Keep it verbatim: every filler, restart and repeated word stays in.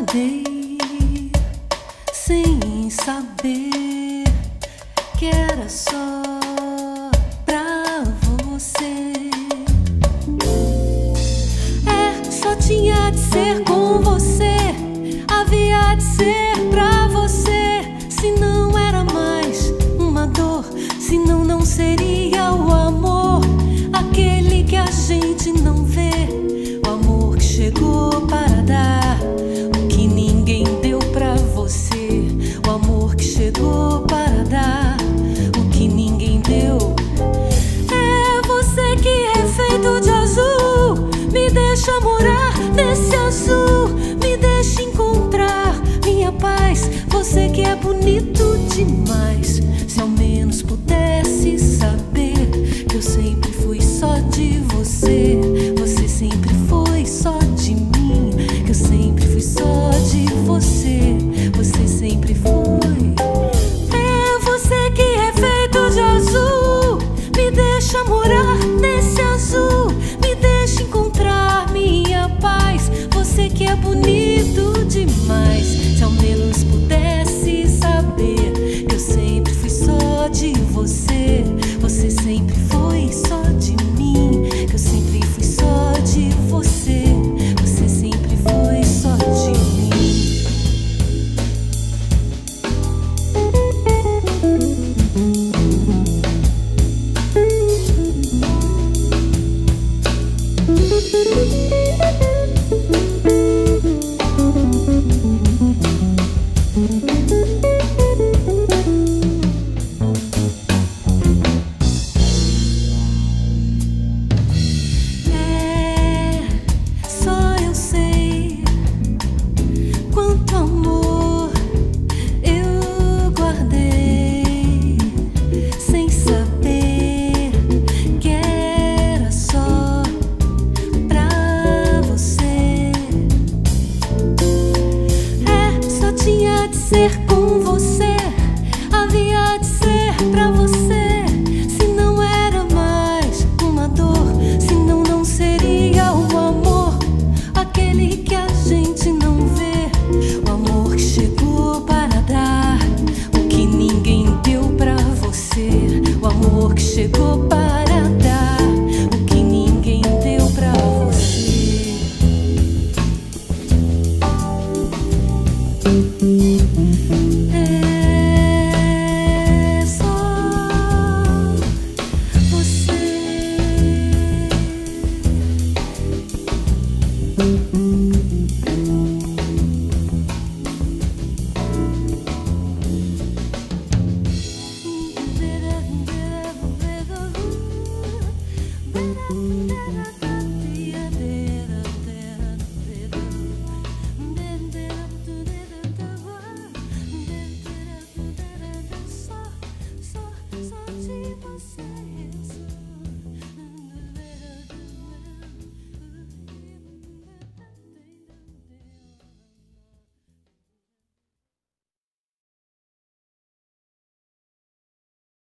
acordei sem saber que era só pra você. É, só tinha de ser com você, havia de ser pra você. Se não era mais uma dor, se não, não seria o amor, aquele que a gente não vê, o amor que chegou para dar o que ninguém deu pra você, o amor que chegou para dar o que ninguém deu. É você que é feito de azul, me deixa morar nesse azul, me deixa encontrar minha paz. Você que é bonito demais, se ao menos pudesse saber que eu sempre fui só de você, você sempre foi só de mim, que eu sempre fui só de você, você sempre foi. É você que é feito de azul, me deixa morar nesse azul, me deixa encontrar minha paz. Você que é bonito demais, se ao menos pudesse saber que eu sempre fui só de você, você sempre foi só de mim, que eu sempre fui só de você, você sempre foi só de mim. Ser com você, havia de ser pra você. Se não era mais uma dor, se não, não seria o amor, aquele que a gente não vê, o amor que chegou para dar o que ninguém deu pra você, o amor que chegou para dar o que ninguém deu pra você. Mm-hmm.